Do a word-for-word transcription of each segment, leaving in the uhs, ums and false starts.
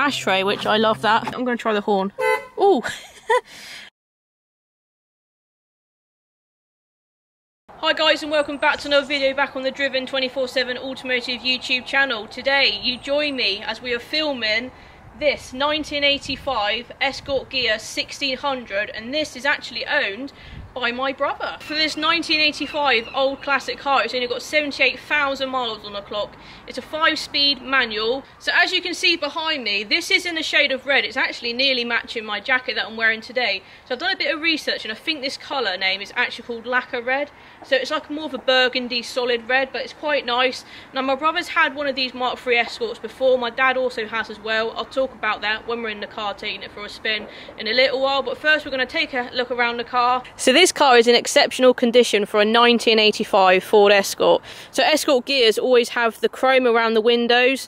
ashtray, which I love that. I'm going to try the horn. Ooh. Hi guys, and welcome back to another video back on the Driven twenty-four seven Automotive YouTube channel. Today you join me as we are filming this nineteen eighty-five Escort Ghia sixteen hundred, and this is actually owned by my brother. For this nineteen eighty-five old classic car, it's only got seventy-eight thousand miles on the clock. It's a five-speed manual. So as you can see behind me, this is in the shade of red. It's actually nearly matching my jacket that I'm wearing today. So I've done a bit of research, and I think this colour name is actually called lacquer red. So it's like more of a burgundy solid red, but it's quite nice. Now my brother's had one of these Mark three Escorts before. My dad also has as well. I'll talk about that when we're in the car taking it for a spin in a little while. But first we're going to take a look around the car. So this This car is in exceptional condition for a nineteen eighty-five Ford Escort. So Escort Ghias always have the chrome around the windows.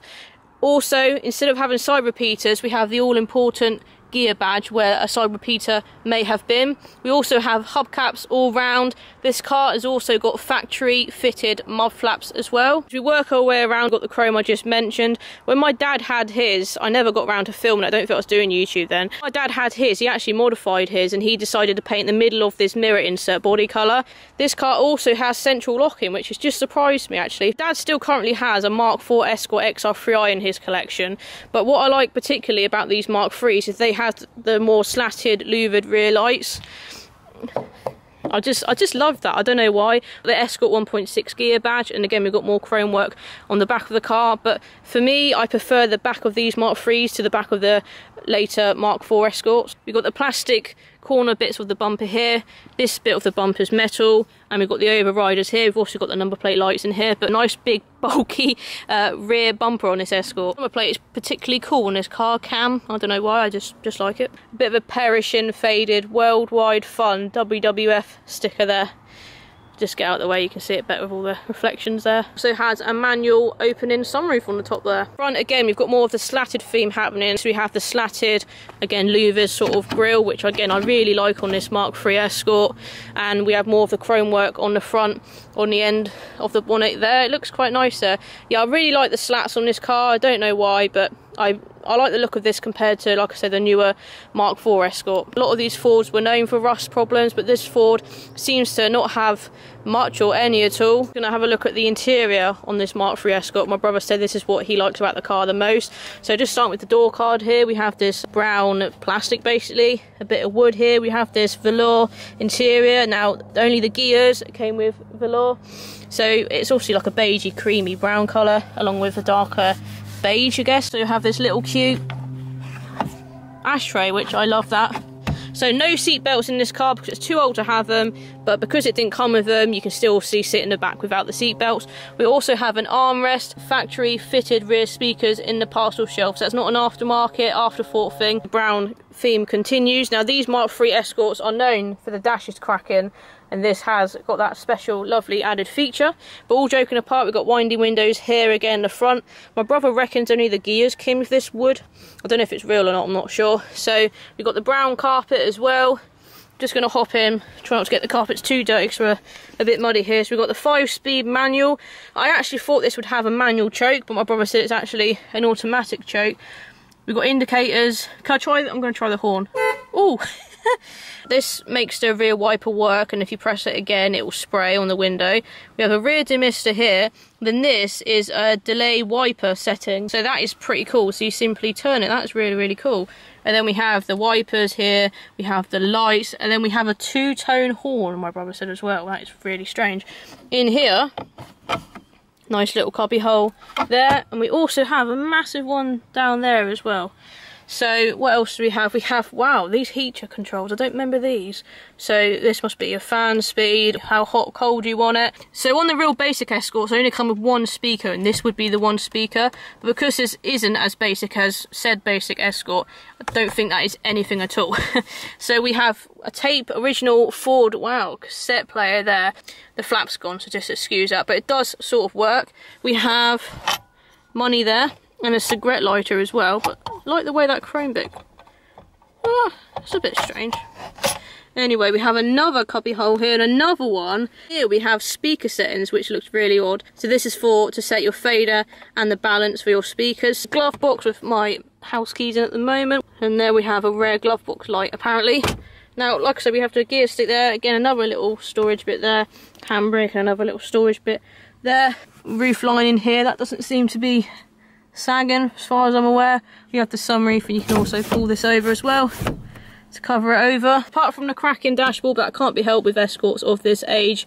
Also, instead of having side repeaters, we have the all-important Ghia badge where a side repeater may have been. We also have hubcaps all round. This car has also got factory fitted mud flaps as well. We work our way around, got the chrome I just mentioned. When my dad had his, I never got around to filming, I don't think I was doing YouTube then. My dad had his, he actually modified his, and he decided to paint the middle of this mirror insert body colour. This car also has central locking, which has just surprised me actually. Dad still currently has a Mark four Escort X R three i in his collection, but what I like particularly about these Mark threes is they have Had the more slatted louvered rear lights. I just I just love that. I don't know why. The Escort one point six Ghia badge, and again we've got more chrome work on the back of the car, but for me I prefer the back of these Mark threes to the back of the later Mark four Escorts. We've got the plastic corner bits of the bumper here, this bit of the bumper is metal, and we've got the overriders here. We've also got the number plate lights in here, but nice big bulky uh, rear bumper on this Escort. Number plate is particularly cool on this car, Cam. I don't know why, I just just like it. A bit of a perishing faded worldwide fun W W F sticker there. Just get out of the way, you can see it better with all the reflections there. Also has a manual opening sunroof on the top there. Front again we've got more of the slatted theme happening, so we have the slatted again louvers sort of grille, which again I really like on this Mark three Escort, and we have more of the chrome work on the front on the end of the bonnet there. It looks quite nice there. Yeah, I really like the slats on this car, I don't know why, but I, I like the look of this compared to, like I said, the newer Mark four Escort. A lot of these Fords were known for rust problems, but this Ford seems to not have much or any at all. I'm going to have a look at the interior on this Mark three Escort. My brother said this is what he likes about the car the most. So just starting with the door card here, we have this brown plastic basically, a bit of wood here. We have this velour interior. Now only the Ghias came with velour, so it's obviously like a beigey creamy brown colour along with a darker beige, I guess. So you have this little cute ashtray, which I love that. So no seat belts in this car because it's too old to have them, but because it didn't come with them, you can still see sit in the back without the seat belts. We also have an armrest, factory fitted rear speakers in the parcel shelf, so that's not an aftermarket, afterthought thing. Brown theme continues. Now these Mark three Escorts are known for the dashes cracking, and this has got that special lovely added feature. But all joking apart, we've got windy windows here again in the front. My brother reckons only the Ghias came with this wood. I don't know if it's real or not, I'm not sure. So we've got the brown carpet as well. Just going to hop in, try not to get the carpets too dirty because we're a bit muddy here. So we've got the five-speed manual. I actually thought this would have a manual choke, but my brother said it's actually an automatic choke. We've got indicators. Can I try that? I'm going to try the horn. Ooh. This makes the rear wiper work, and if you press it again it will spray on the window. We have a rear demister here, then this is a delay wiper setting, so that is pretty cool. So you simply turn it, that's really really cool. And then we have the wipers here, we have the lights, and then we have a two-tone horn, my brother said as well. That is really strange. In here, nice little cubby hole there, and we also have a massive one down there as well. So what else do we have? We have, wow, these heater controls, I don't remember these. So this must be a fan speed, how hot, cold you want it. So on the real basic Escorts, I only come with one speaker, and this would be the one speaker. But because this isn't as basic as said basic Escort, I don't think that is anything at all. So we have a tape, original Ford, wow, cassette player there. The flap's gone, so just excuse that, but it does sort of work. We have money there, and a cigarette lighter as well, but I like the way that chrome bit, ah, it's a bit strange. Anyway, we have another cubby hole here and another one. Here we have speaker settings, which looks really odd. So this is for to set your fader and the balance for your speakers. Glove box with my house keys in at the moment. And there we have a rare glove box light apparently. Now, like I said, we have the gear stick there. Again, another little storage bit there. Handbrake and another little storage bit there. Roof line in here, that doesn't seem to be sagging as far as I'm aware. You have the sunroof and you can also pull this over as well to cover it over. Apart from the cracking dashboard, that can't be helped with Escorts of this age.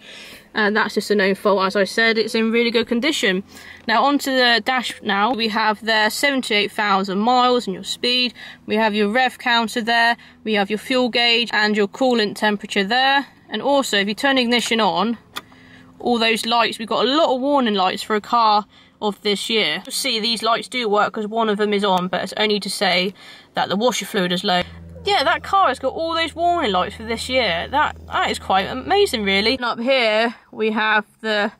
And that's just a known fault, as I said. It's in really good condition. Now onto the dash now. We have their seventy-eight thousand miles and your speed. We have your rev counter there. We have your fuel gauge and your coolant temperature there. And also, if you turn ignition on, all those lights, we've got a lot of warning lights for a car of this year. You'll see these lights do work because one of them is on, but it's only to say that the washer fluid is low. Yeah, that car has got all those warning lights for this year. That that is quite amazing, really. And up here we have the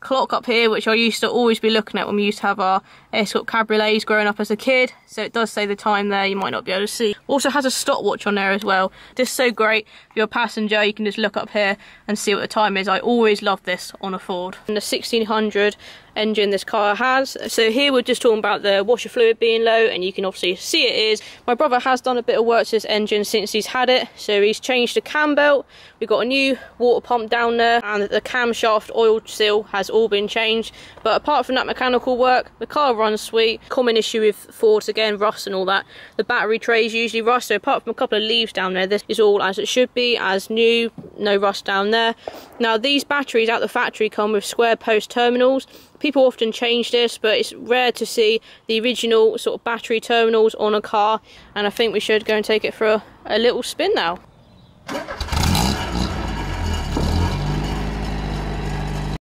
clock up here, which I used to always be looking at when we used to have our Escort cabriolets growing up as a kid. So it does say the time there. You might not be able to see. Also has a stopwatch on there as well. This is so great. If you're a passenger, you can just look up here and see what the time is. I always love this on a Ford. And the sixteen hundred engine this car has. So here we're just talking about the washer fluid being low, and you can obviously see it is. My brother has done a bit of work to this engine since he's had it. So he's changed the cam belt. We've got a new water pump down there, and the camshaft oil seal has all been changed. But apart from that mechanical work, the car runs sweet. Common issue with Fords, again, rust and all that. The battery trays usually rust, so apart from a couple of leaves down there, this is all as it should be, as new, no rust down there. Now these batteries at the factory come with square post terminals. People often change this, but it's rare to see the original sort of battery terminals on a car, and I think we should go and take it for a, a little spin now.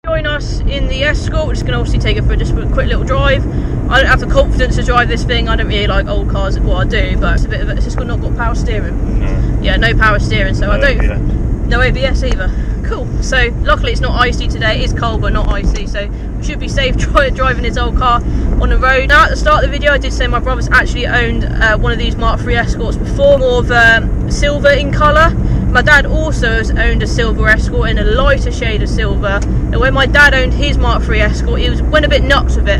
Join us in the Escort. We're just going to obviously take it for just a quick little drive. I don't have the confidence to drive this thing. I don't really like old cars at what I do, but it's a bit of a, it's just got, not got power steering. No. Yeah, no power steering, so no I don't... No A B S either. Cool. So luckily it's not icy today. It is cold but not icy, so we should be safe driving his old car on the road. Now at the start of the video I did say my brother's actually owned uh, one of these Mark three Escorts before, more of um, silver in colour. My dad also has owned a silver Escort in a lighter shade of silver. And when my dad owned his Mark three Escort, he was, went a bit nuts with it.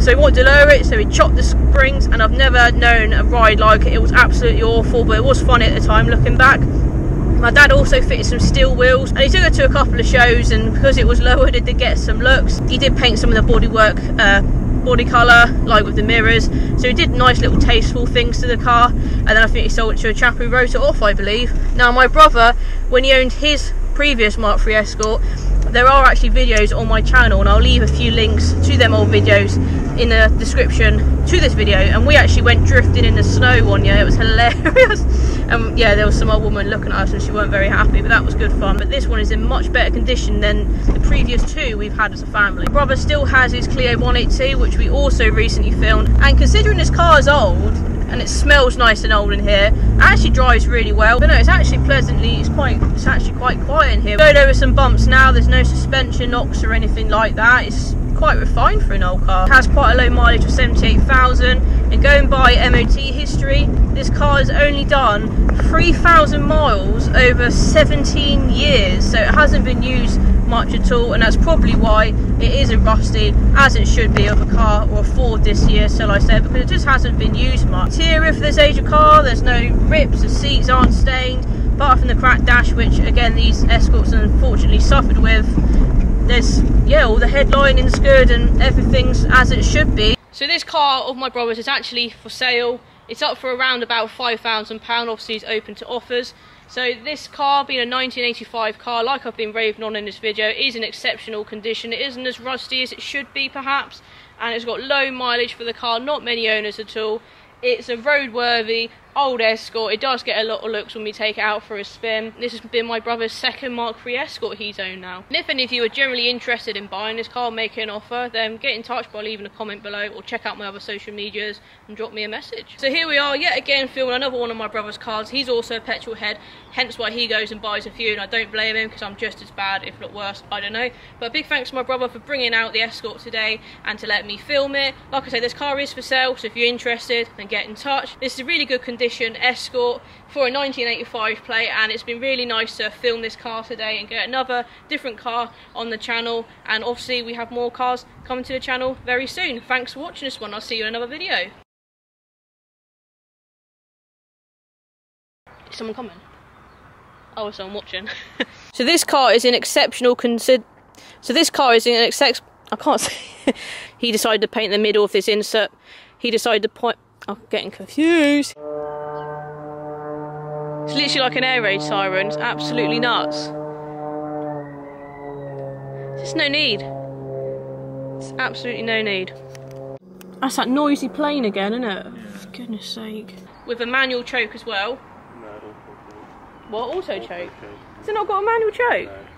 So he wanted to lower it, so he chopped the springs, and I've never known a ride like it. It was absolutely awful, but it was fun at the time looking back. My dad also fitted some steel wheels, and he took it to a couple of shows, and because it was lowered it did get some looks. He did paint some of the bodywork, uh, body colour, like with the mirrors, so he did nice little tasteful things to the car, and then I think he sold it to a chap who wrote it off, I believe. Now my brother, when he owned his previous Mark three Escort, there are actually videos on my channel, and I'll leave a few links to them old videos in the description to this video, and we actually went drifting in the snow one year. It was hilarious. Um, yeah, there was some old woman looking at us and she weren't very happy, but that was good fun. But this one is in much better condition than the previous two we've had as a family. My brother still has his Clio one eighty-two, which we also recently filmed, and considering this car is old and it smells nice and old in here, it actually drives really well. But no, it's actually pleasantly, it's quite, it's actually quite quiet in here. We're going over some bumps now. There's no suspension knocks or anything like that. It's quite refined for an old car. It has quite a low mileage of seventy-eight thousand, and going by M O T history, this car has only done three thousand miles over seventeen years, so it hasn't been used much at all, and that's probably why it isn't rusty as it should be of a car or a Ford this year, so like I said, because it just hasn't been used much. Interior for this age of car, there's no rips, the seats aren't stained, apart from the cracked dash, which again these Escorts unfortunately suffered with. There's, yeah, all the headlining's good and everything's as it should be. So this car of my brother's is actually for sale. It's up for around about five thousand pounds, obviously it's open to offers. So this car, being a nineteen eighty-five car, like I've been raving on in this video, is in exceptional condition. It isn't as rusty as it should be perhaps, and it's got low mileage for the car, not many owners at all. It's a roadworthy old Escort. It does get a lot of looks when we take it out for a spin. This has been my brother's second Mark three Escort he's owned now. And if any of you are generally interested in buying this car, making an offer, then get in touch by leaving a comment below, or check out my other social medias and drop me a message. So here we are yet again filming another one of my brother's cars. He's also a petrol head, hence why he goes and buys a few, and I don't blame him because I'm just as bad, if not worse, I don't know. But big thanks to my brother for bringing out the Escort today and to let me film it. Like I say, this car is for sale, so if you're interested, then get in touch. This is a really good condition Escort for a nineteen eighty-five plate, and it's been really nice to film this car today and get another different car on the channel, and obviously we have more cars coming to the channel very soon. Thanks for watching this one. I'll see you in another video. Is someone coming? Oh, is someone watching? So this car is in exceptional consid. So this car is in an except. I can't say. He decided to paint the middle of this insert. He decided to point. I'm oh, getting confused. It's literally like an air raid siren. It's absolutely nuts. There's no need. There's absolutely no need. That's that noisy plane again, isn't it? For goodness sake. With a manual choke as well. No, auto choke. What, auto choke? Has it not got a manual choke? No.